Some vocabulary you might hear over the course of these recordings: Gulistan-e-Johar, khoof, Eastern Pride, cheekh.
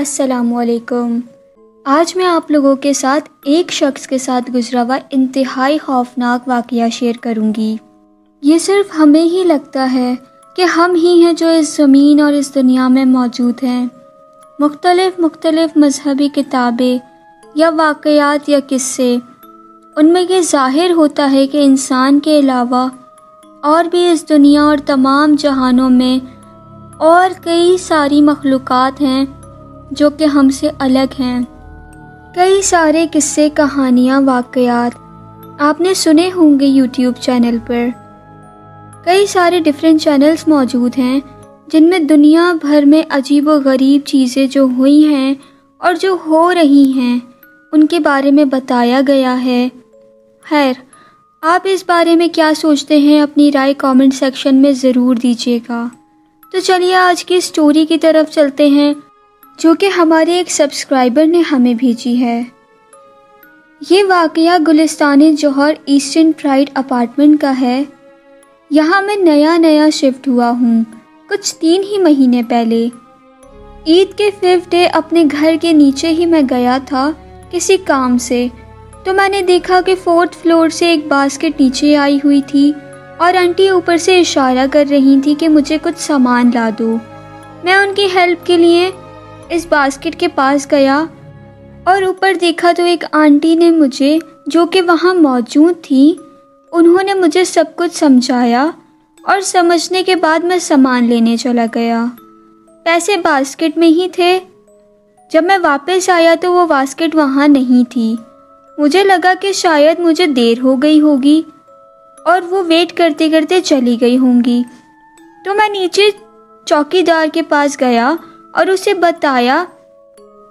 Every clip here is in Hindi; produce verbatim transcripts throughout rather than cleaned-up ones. अस्सलामुअलैकुम। आज मैं आप लोगों के साथ एक शख्स के साथ गुजरा हुआ इंतहाई खौफनाक वाक़या शेयर करूँगी। ये सिर्फ हमें ही लगता है कि हम ही हैं जो इस ज़मीन और इस दुनिया में मौजूद हैं। मुख्तलिफ़ मुख्तलिफ़ मजहबी किताबें या वाक़यात या किस्से, उनमें यह ज़ाहिर होता है कि इंसान के अलावा और भी इस दुनिया और तमाम जहानों में और कई सारी मखलूक़ात हैं जो कि हमसे अलग हैं। कई सारे किस्से, कहानियाँ, वाक़यात आपने सुने होंगे यूट्यूब चैनल पर। कई सारे डिफरेंट चैनल्स मौजूद हैं जिनमें दुनिया भर में अजीब व गरीब चीज़ें जो हुई हैं और जो हो रही हैं उनके बारे में बताया गया है। खैर, आप इस बारे में क्या सोचते हैं, अपनी राय कमेंट सेक्शन में ज़रूर दीजिएगा। तो चलिए आज की स्टोरी की तरफ चलते हैं जो कि हमारे एक सब्सक्राइबर ने हमें भेजी है। ये वाक़या गुलिस्तान-ए-जौहर ईस्टर्न प्राइड अपार्टमेंट का है। यहाँ मैं नया नया शिफ्ट हुआ हूँ कुछ तीन ही महीने पहले। ईद के फिफ्थ डे अपने घर के नीचे ही मैं गया था किसी काम से, तो मैंने देखा कि फोर्थ फ्लोर से एक बास्केट नीचे आई हुई थी और आंटी ऊपर से इशारा कर रही थी कि मुझे कुछ सामान ला दो। मैं उनकी हेल्प के लिए इस बास्केट के पास गया और ऊपर देखा तो एक आंटी ने मुझे, जो कि वहाँ मौजूद थी, उन्होंने मुझे सब कुछ समझाया और समझने के बाद मैं सामान लेने चला गया। पैसे बास्केट में ही थे। जब मैं वापस आया तो वो बास्केट वहाँ नहीं थी। मुझे लगा कि शायद मुझे देर हो गई होगी और वो वेट करते करते चली गई होंगी। तो मैं नीचे चौकीदार के पास गया और उसे बताया,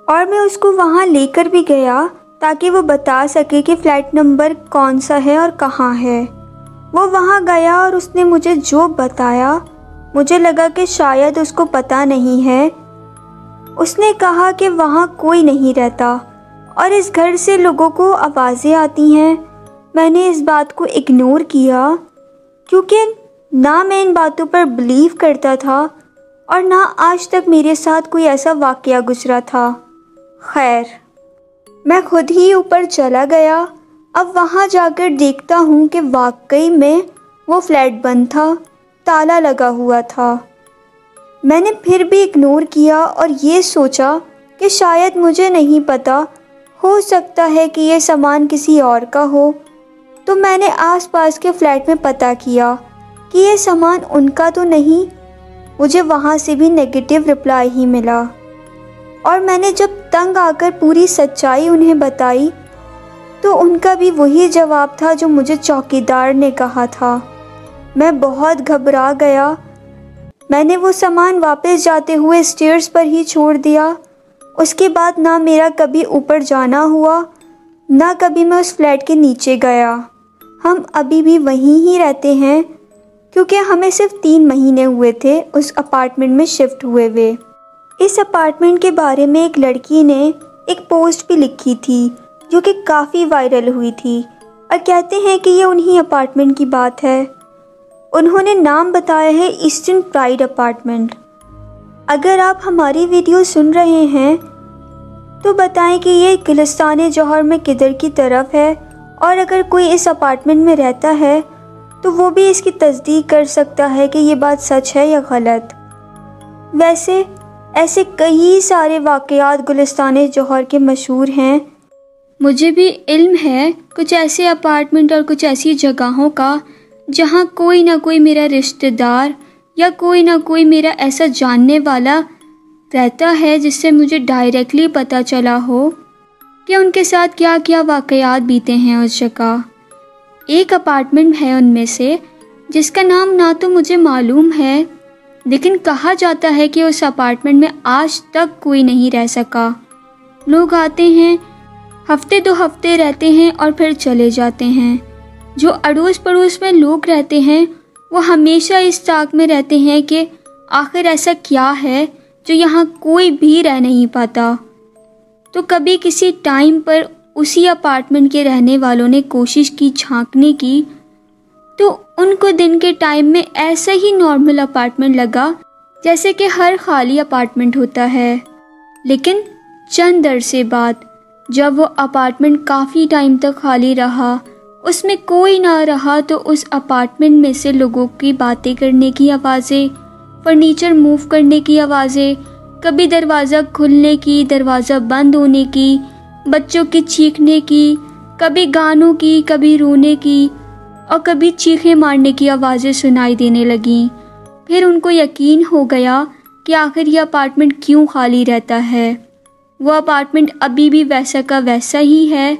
और मैं उसको वहाँ लेकर भी गया ताकि वो बता सके कि फ़्लैट नंबर कौन सा है और कहाँ है। वो वहाँ गया और उसने मुझे जो बताया, मुझे लगा कि शायद उसको पता नहीं है। उसने कहा कि वहाँ कोई नहीं रहता और इस घर से लोगों को आवाज़ें आती हैं। मैंने इस बात को इग्नोर किया क्योंकि ना मैं इन बातों पर बिलीव करता था और ना आज तक मेरे साथ कोई ऐसा वाक़या गुजरा था। खैर, मैं खुद ही ऊपर चला गया। अब वहाँ जाकर देखता हूँ कि वाकई में वो फ्लैट बंद था, ताला लगा हुआ था। मैंने फिर भी इग्नोर किया और ये सोचा कि शायद मुझे नहीं पता, हो सकता है कि ये सामान किसी और का हो। तो मैंने आसपास के फ्लैट में पता किया कि ये सामान उनका तो नहीं। मुझे वहाँ से भी नेगेटिव रिप्लाई ही मिला। और मैंने जब तंग आकर पूरी सच्चाई उन्हें बताई तो उनका भी वही जवाब था जो मुझे चौकीदार ने कहा था। मैं बहुत घबरा गया। मैंने वो सामान वापस जाते हुए स्टेयर्स पर ही छोड़ दिया। उसके बाद ना मेरा कभी ऊपर जाना हुआ, ना कभी मैं उस फ्लैट के नीचे गया। हम अभी भी वहीं ही रहते हैं क्योंकि हमें सिर्फ तीन महीने हुए थे उस अपार्टमेंट में शिफ्ट हुए हुए। इस अपार्टमेंट के बारे में एक लड़की ने एक पोस्ट भी लिखी थी जो कि काफ़ी वायरल हुई थी और कहते हैं कि ये उन्हीं अपार्टमेंट की बात है। उन्होंने नाम बताया है ईस्टर्न प्राइड अपार्टमेंट। अगर आप हमारी वीडियो सुन रहे हैं तो बताएं कि ये गुलिस्तान-ए-जौहर में किधर की तरफ है, और अगर कोई इस अपार्टमेंट में रहता है तो वो भी इसकी तस्दीक कर सकता है कि ये बात सच है या गलत। वैसे ऐसे कई सारे वाक़यात गुलिस्तान-ए-जौहर के मशहूर हैं। मुझे भी इल्म है कुछ ऐसे अपार्टमेंट और कुछ ऐसी जगहों का जहाँ कोई ना कोई मेरा रिश्तेदार या कोई ना कोई मेरा ऐसा जानने वाला रहता है जिससे मुझे डायरेक्टली पता चला हो कि उनके साथ क्या क्या वाक़यात बीते हैं उस जगह। एक अपार्टमेंट है उनमें से जिसका नाम ना तो मुझे मालूम है, लेकिन कहा जाता है कि उस अपार्टमेंट में आज तक कोई नहीं रह सका। लोग आते हैं, हफ्ते दो हफ्ते रहते हैं और फिर चले जाते हैं। जो अड़ोस पड़ोस में लोग रहते हैं वो हमेशा इस ताक में रहते हैं कि आखिर ऐसा क्या है जो यहाँ कोई भी रह नहीं पाता। तो कभी किसी टाइम पर उसी अपार्टमेंट के रहने वालों ने कोशिश की झांकने की तो उनको दिन के टाइम में ऐसा ही नॉर्मल अपार्टमेंट लगा जैसे कि हर खाली अपार्टमेंट होता है। लेकिन चंद अरसे बाद जब वो अपार्टमेंट काफ़ी टाइम तक खाली रहा, उसमें कोई ना रहा, तो उस अपार्टमेंट में से लोगों की बातें करने की आवाज़ें, फर्नीचर मूव करने की आवाज़ें, कभी दरवाज़ा खुलने की, दरवाज़ा बंद होने की, बच्चों के चीखने की, कभी गानों की, कभी रोने की और कभी चीखें मारने की आवाज़ें सुनाई देने लगीं। फिर उनको यकीन हो गया कि आखिर यह अपार्टमेंट क्यों खाली रहता है। वो अपार्टमेंट अभी भी वैसा का वैसा ही है,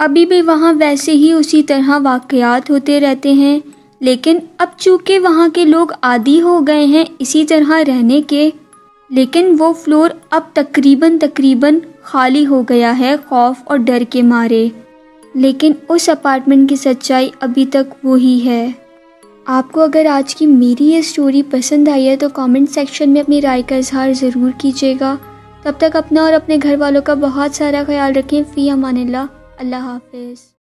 अभी भी वहाँ वैसे ही उसी तरह वाक़यात होते रहते हैं, लेकिन अब चूँकि वहाँ के लोग आदी हो गए हैं इसी तरह रहने के, लेकिन वो फ्लोर अब तकरीबन तकरीबन खाली हो गया है खौफ और डर के मारे। लेकिन उस अपार्टमेंट की सच्चाई अभी तक वही है। आपको अगर आज की मेरी ये स्टोरी पसंद आई है तो कमेंट सेक्शन में अपनी राय का इजहार ज़रूर कीजिएगा। तब तक अपना और अपने घर वालों का बहुत सारा ख्याल रखें। फ़ी अमानिल्लाह, अल्लाह हाफिज़।